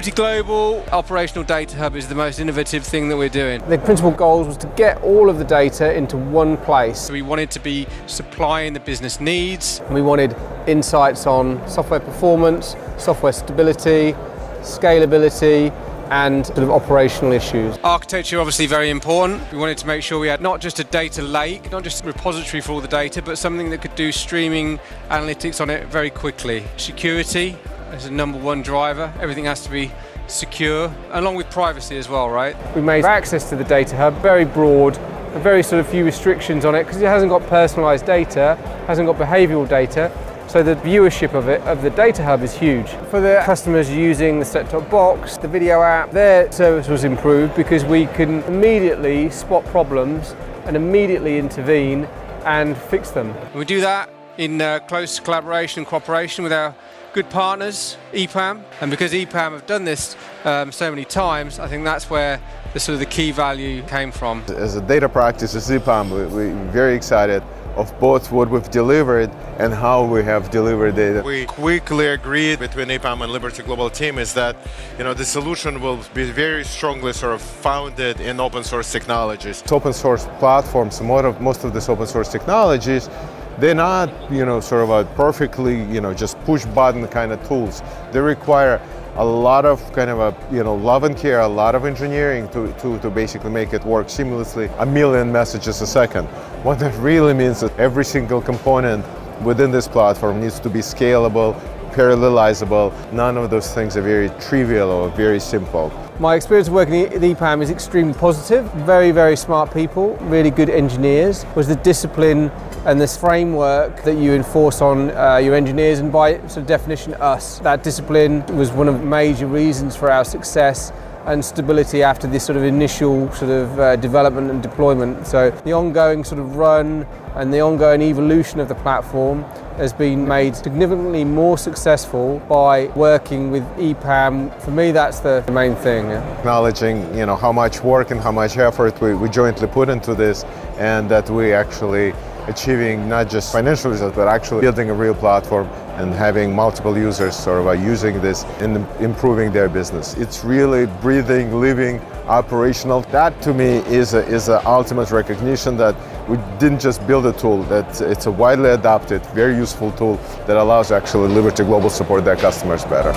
Liberty Global, Operational Data Hub is the most innovative thing that we're doing. The principal goal was to get all of the data into one place. So we wanted to be supplying the business needs. We wanted insights on software performance, software stability, scalability, and sort of operational issues. Architecture obviously very important. We wanted to make sure we had not just a data lake, not just a repository for all the data, but something that could do streaming analytics on it very quickly. Security is the #1 driver. Everything has to be secure, along with privacy as well, right? We made access to the data hub very broad, and very sort of few restrictions on it, because it hasn't got personalized data, hasn't got behavioral data. So the viewership of the data hub is huge. For the customers using the set-top box, the video app, their service was improved because we can immediately spot problems and immediately intervene and fix them. We do that in close collaboration and cooperation with our good partners, EPAM. And because EPAM have done this so many times, I think that's where the sort of the key value came from. As a data practice, as EPAM, we're very excited of both what we've delivered and how we have delivered data. We quickly agreed between EPAM and Liberty Global team is that, you know, the solution will be very strongly sort of founded in open source technologies. Open source platforms, most of these open source technologies, they're not, you know, sort of a perfectly, you know, just push button kind of tools. They require a lot of kind of a, you know, love and care, a lot of engineering to basically make it work seamlessly. 1 million messages a second. What that really means is every single component within this platform needs to be scalable, parallelizable. None of those things are very trivial or very simple. My experience of working at EPAM is extremely positive. Very, very smart people, really good engineers. Was the discipline and this framework that you enforce on your engineers, and by sort of definition us. That discipline was one of the major reasons for our success and stability after this sort of initial sort of development and deployment. So the ongoing sort of run and the ongoing evolution of the platform has been made significantly more successful by working with EPAM. For me, that's the main thing. Acknowledging, you know, how much work and how much effort we jointly put into this, and that we actually achieving not just financial results, but actually building a real platform and having multiple users sort of using this and improving their business. It's really breathing, living, operational. That to me is a ultimate recognition that we didn't just build a tool, that it's a widely adopted, very useful tool that allows actually Liberty Global to support their customers better.